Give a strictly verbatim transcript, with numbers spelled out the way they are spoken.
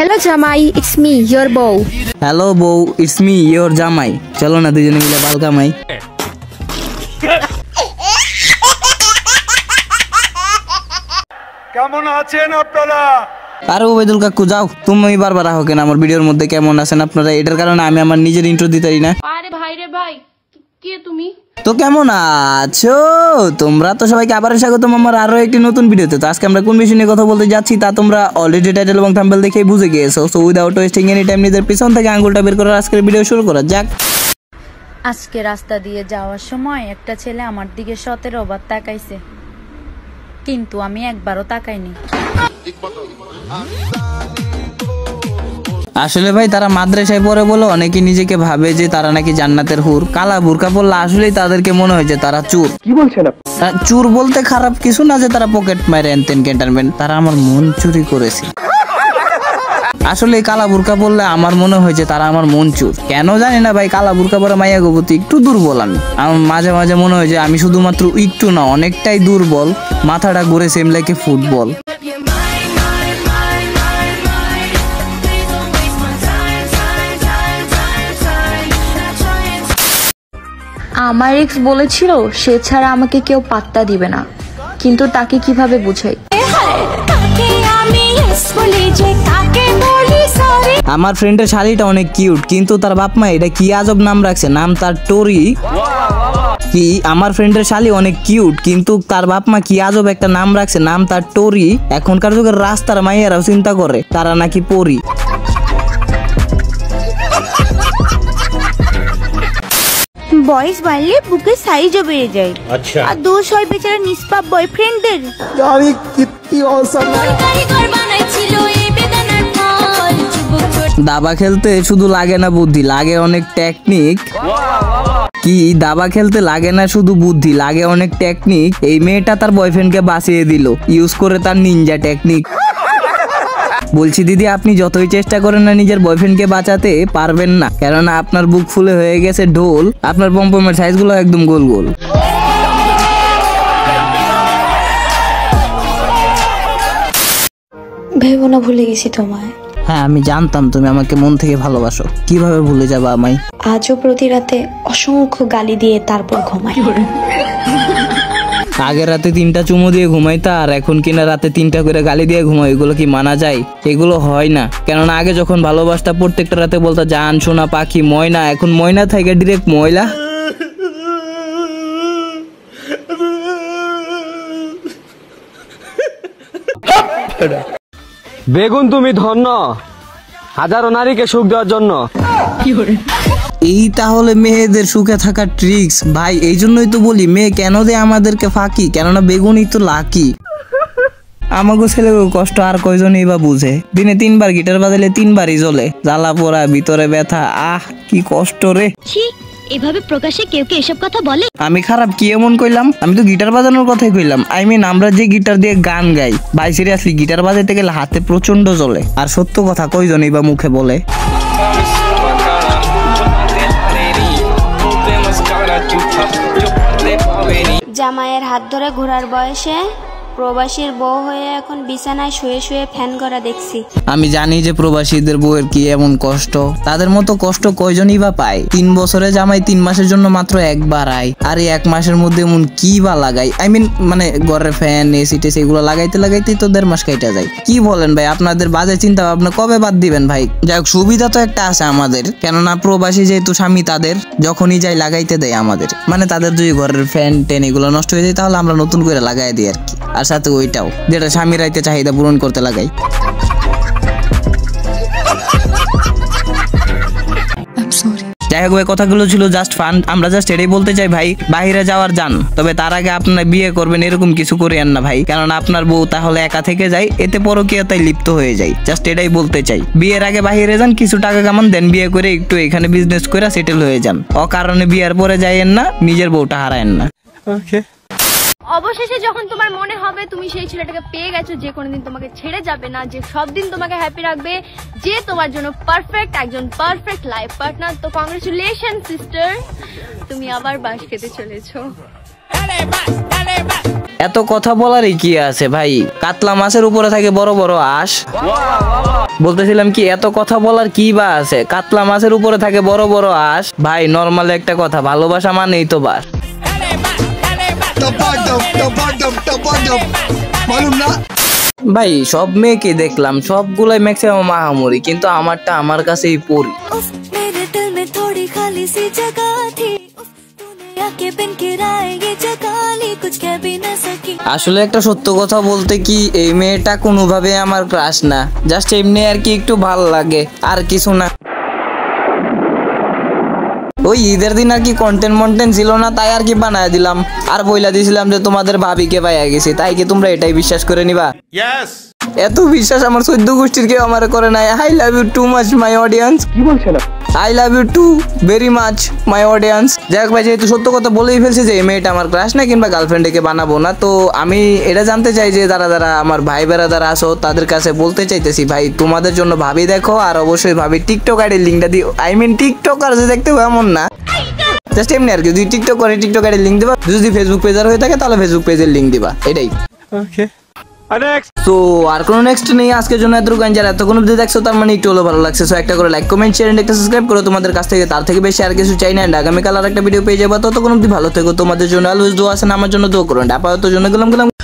Hello Jamai, it's me, your beau. Hello beau, it's me, your Jamai. Chalo na dujone mile bal kamai. Kemon achen apnara? Are Ubaydul kakku jao, tumi barbar aho kena amar video er moddhe kemon achen apnara etar karone ami amar nijer intro dite pari na. Are bhai re bhai, ke tumi? তো কেমন আছো তোমরা? তো সবাইকে আবার স্বাগতম আমার আরো একটি নতুন ভিডিওতে। তো আজকে আমরা কোন বিষয় নিয়ে কথা বলতে যাচ্ছি তা তোমরা অলরেডি টাইটেল এবং থাম্বনেল দেখে বুঝে গিয়েছো। So without wasting any time নিজের পিছন থেকে আঙ্গুলটা বের করে আজকের ভিডিও শুরু করা যাক। আজকে রাস্তা দিয়ে যাওয়ার সময় একটা ছেলে আমার দিকে সতেরো বার তাকাইছে, কিন্তু আমি একবারও তাকাইনি। আসলে ভাই তারা মাদ্রাসায় পড়ে বলে অনেকে নিজেকে ভাবে যে তারা নাকি জান্নাতের হুর। কালা বুরকা পরলে আসলেই তাদেরকে মনে হয় যে তারা চোর। কি বলছেন আপনি? চোর বলতে খারাপ কিছু না, যে তারা পকেট মাইরে এনতেন ক্যান্টারমেন্ট, তারা আমার মন চুরি করেছে। আসলে কালা বুরকা পরলে আমার মনে হয় যে তারা আমার মন চুর। কেন জানি না ভাই, কালা বুরকা পরে মাইয়া গোবতী একটু দুর্বল। আমি আমার মাঝে মাঝে মনে হয় যে আমি শুধুমাত্র একটু না, অনেকটাই দুর্বল। মাথাটা ঘুরে সেম লাগে ফুটবল। আমার এক্স বলেছিল সে ছাড়া আমাকে কেউ পাত্তা দিবে না, কিন্তু তাকে কিভাবে বুঝাই? আমার ফ্রেন্ডের শালিটা অনেক কিউট, কিন্তু তার বাপ মা এটা কি আজব নাম রাখছে, নাম তার টরি। কি আমার ফ্রেন্ডের শালি অনেক কিউট, কিন্তু তার বাপ মা কি আজব একটা নাম রাখছে, নাম তার টরি। এখনকার যুগের রাস্তার মাইয়ারাও চিন্তা করে তারা নাকি পরি। বয়স বাড়লে বুকের সাইজও বেড়ে যায়, আর দোষ হয় বেচারা নিষ্পাপ বয়ফ্রেন্ডদের। দাবা খেলতে শুধু লাগে না বুদ্ধি, লাগে অনেক টেকনিক। কি দাবা খেলতে লাগে না শুধু বুদ্ধি, লাগে অনেক টেকনিক। এই মেয়েটা তার বয়ফ্রেন্ডকে বাঁচিয়ে দিল ইউজ করে তার নিনজা টেকনিক। বলছি দিদি, আপনি যতই চেষ্টা করেন না নিজের বয়ফ্রেন্ডকে বাঁচাতে পারবেন না, কেননা আপনার বুক ফুলে হয়ে গেছে ঢোল, আপনার পমপমের সাইজগুলো একদম গোল গোল। ভেবো না ভুলে গেছি তোমায়। হ্যাঁ আমি জানতাম তুমি আমাকে মন থেকে ভালোবাসো, কিভাবে ভুলে যাবা আমায়? আজও প্রতি রাতে অসংখ্য গালি দিয়ে তারপর ঘুমাই। আগে রাতে তিনটা চুমো দিয়ে ঘুমাইতা, আর এখন কিনা রাতে তিনটা করে গালি দিয়ে ঘুমাই। এগুলো কি মানা যায়? এগুলো হয় না। কেননা আগে যখন ভালোবাসতা প্রত্যেকটা রাতে বলতা জান, সোনা, পাখি, ময়না। এখন ময়না থেকে ডিরেক্ট ময়লা। বেগুন তুমি ধন্য, হাজারো নারীকে সুখ দেওয়ার জন্য। এই তাহলে মেয়েদের সুখে থাকার ট্রিক্স ভাই। এই জন্যই তো বলি মেয়ে কেন দেয় আমাদেরকে ফাঁকি, কেননা বেগুনই তো লাকি। আমাকে ছেলে কষ্ট আর কয়জনই বা বুঝে? দিনে তিনবার গিটার বাজালে তিনবারই জ্বলে, জ্বালা পোড়া, ভিতরে ব্যথা, আহ কি কষ্ট রে। এভাবে প্রকাশে কেউ কে এসব কথা বলে? আমি খারাপ কি এমন কইলাম? আমি তো গিটার বাজানোর কথাই কইলাম। আই মিন আমরা যে গিটার দিয়ে গান গাই ভাই, সিরিয়াসলি গিটার বাজাতে গেলে হাতে প্রচন্ড জ্বলে, আর সত্য কথা কয়জনই বা মুখে বলে? জামাইয়ের হাত ধরে ঘোরার বয়সে প্রবাসীর বউ হয়ে এখন বিছানায় শুয়ে শুয়ে ফ্যান করা দেখছি। আমি জানি যে প্রবাসীদের বউয়ের কি এমন কষ্ট, তাদের মতো কষ্ট কয়জনই বা পায়? তিন বছরে জামাই তিন মাসের জন্য মাত্র একবার আয়, আর এই এক মাসের মধ্যে এমন কি বা লাগাই। আই মিন মানে ঘরের ফ্যান, এসি টেসি এগুলো লাগাইতে লাগাইতেই তো দেড় মাস কেটে যায়। কি বলেন ভাই, আপনাদের বাজে চিন্তা ভাবনা কবে বাদ দিবেন ভাই? যাই হোক, সুবিধা তো একটা আছে আমাদের, কেননা প্রবাসী যেহেতু স্বামী, তাদের যখনই যাই লাগাইতে দেয় আমাদের। মানে তাদের যদি ঘরের ফ্যান টেন এগুলো নষ্ট হয়ে যায় তাহলে আমরা নতুন করে লাগাই দিই আর কি, আর সাথে ওইটাও যেটা স্বামীর আইতে চাহিদা পূরণ করতে লাগাই। যাই হোক, কথাগুলো ছিল জাস্ট ফান। আমরা জাস্ট এটাই বলতে চাই ভাই, বাইরে যাওয়ার যান, তবে তার আগে আপনারা বিয়ে করবেন এরকম কিছু করেন না ভাই, কারণ আপনার বউ তাহলে একা থেকে যায়, এতে পরকীয়তায় লিপ্ত হয়ে যায়। জাস্ট এটাই বলতে চাই, বিয়ের আগে বাইরে যান, কিছু টাকা কামান, দেন বিয়ে করে একটু এখানে বিজনেস করে সেটেল হয়ে যান। অকারণে বিয়ের পরে যাইয়েন না, নিজের বউটা হারায়েন না। ওকে, অবশেষে যখন তোমার মনে হবে তুমি সেই ছেলেটাকে পেয়ে গেছো যে কোনোদিন তোমাকে ছেড়ে যাবে না, যে সবদিন তোমাকে হ্যাপি রাখবে, যে তোমার জন্য পারফেক্ট একজন পারফেক্ট লাইফ পার্টনার, তো কংগ্রেচুলেশন সিস্টার, তুমি আবার বাস খেতে চলেছো। এত কথা বলারই কি আছে ভাই? কাতলা মাছের উপরে থাকে বড় বড় আঁশ। বলতেছিলাম কি এত কথা বলার কি বা আছে, কাতলা মাছের উপরে থাকে বড় বড় আঁশ। ভাই নরমাল একটা কথা, ভালোবাসা মানেই তো বাস। ভাই সব মেয়েকে দেখলাম, সবগুলাই ম্যাক্সিমাম মাহামুরি, কিন্তু আমারটা আমার কাছেই পড়ি। আসলে একটা সত্য কথা বলতে কি, এই মেয়েটা কোনোভাবে আমার ক্রাশ না, জাস্ট এমনি আর কি একটু ভাল লাগে, আর কিছু না। ওই ঈদের দিন আর কি কন্টেন্ট মন্টেন্ট ছিল না, তাই আর কি বানায় দিলাম আর বইলা দিয়েছিলাম যে তোমাদের ভাবিকে পাইয়া গেছি। তাই কি তোমরা এটাই বিশ্বাস করে নিবা? এত বিশ্বাস আমার চোদ্দ গোষ্ঠীর কেউ আমার করে নাই। I love you too much my audience. কি বলছিল? I love you too very much my audience. যাই হোক ভাই, যেহেতু সত্য কথা বলেই ফেলছে যে এই মেয়েটা আমার ক্রাশ না কিংবা গার্লফ্রেন্ডকে বানাবো না, তো আমি এটা জানতে চাই যে যারা যারা আমার ভাই বেড়া যারা আসো তাদের কাছে বলতে চাইতেছি, ভাই তোমাদের জন্য ভাবি দেখো। আর অবশ্যই ভাবি টিকটক আইডির লিঙ্কটা দিও, আই মিন টিকটক আর যে দেখতে হবে এমন না, জাস্ট এমনি আর কি। যদি টিকটক করে টিকটক আইডির লিঙ্ক দিবা, যদি ফেসবুক পেজার হয়ে থাকে তাহলে ফেসবুক পেজের লিঙ্ক দিবা, এটাই। ওকে তো আর কোনো নেক্সট নেই আজকের জন্য। এতটুকুন যারা এতক্ষণ অবধি দেখছো তার মানে একটু হলো ভালো লাগছে। সো একটা করে লাইক কমেন্ট শেয়ার এন্ড একটা সাবস্ক্রাইব করো, তোমাদের কাছ থেকে তার থেকে বেশি আর কিছু চাই না। আগামীকাল আর একটা ভিডিও পেয়ে যাবো, ততক্ষণ অবধি ভালো থেকো। তোমাদের জন্য অলওয়েজ দোয়া আছেন, আমার জন্য দোয়া করুন। আপাতত জন্য গেলাম গেলাম।